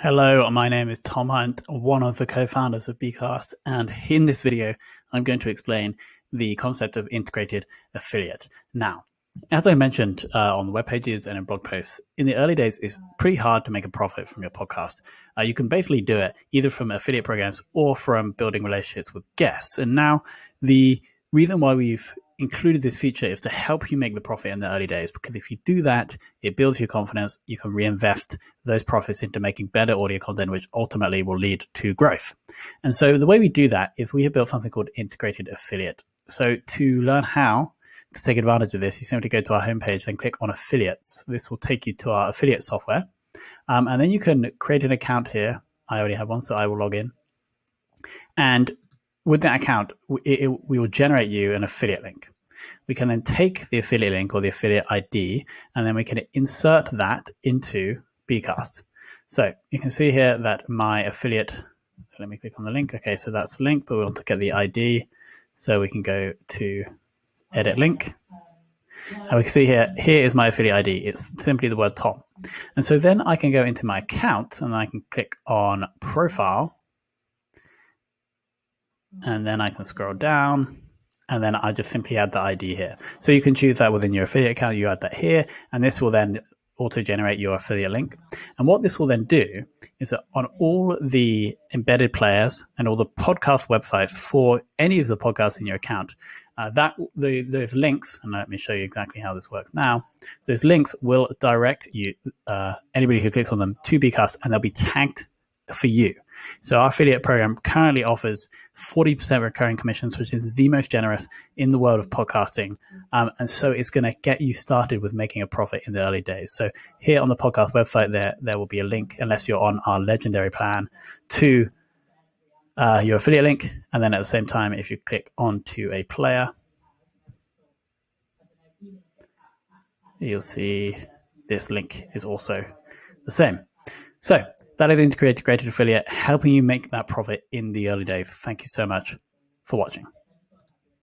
Hello, my name is Tom Hunt, one of the co-founders of BCast, and in this video, I'm going to explain the concept of integrated affiliate. Now, as I mentioned on the web pages and in blog posts, in the early days, it's pretty hard to make a profit from your podcast. You can basically do it either from affiliate programs or from building relationships with guests. And now, the reason why we've included this feature is to help you make the profit in the early days, because if you do that, it builds your confidence. You can reinvest those profits into making better audio content, which ultimately will lead to growth. And so the way we do that is we have built something called integrated affiliate. So to learn how to take advantage of this, you simply go to our homepage, then click on affiliates. This will take you to our affiliate software. And then you can create an account here. I already have one, so I will log in. And with that account, we will generate you an affiliate link. We can then take the affiliate link or the affiliate ID, and then we can insert that into BCast. So you can see here that my affiliate, let me click on the link. Okay, so that's the link, but we want to get the ID. So we can go to edit link. And we can see here is my affiliate ID. It's simply the word Tom. And so then I can go into my account and I can click on profile. And then I can scroll down and then I just simply add the ID here. So you can choose that within your affiliate account, you add that here, and this will then auto-generate your affiliate link. And what this will then do is that on all the embedded players and all the podcast websites for any of the podcasts in your account, those links, and let me show you exactly how this works now, those links will direct you, anybody who clicks on them, to BCast, and they'll be tagged for you. So our affiliate program currently offers 40% recurring commissions, which is the most generous in the world of podcasting. And so it's going to get you started with making a profit in the early days. So here on the podcast website, there will be a link, unless you're on our legendary plan, to your affiliate link. And then at the same time, if you click onto a player, you'll see this link is also the same. So that is integrated affiliate, helping you make that profit in the early days. Thank you so much for watching.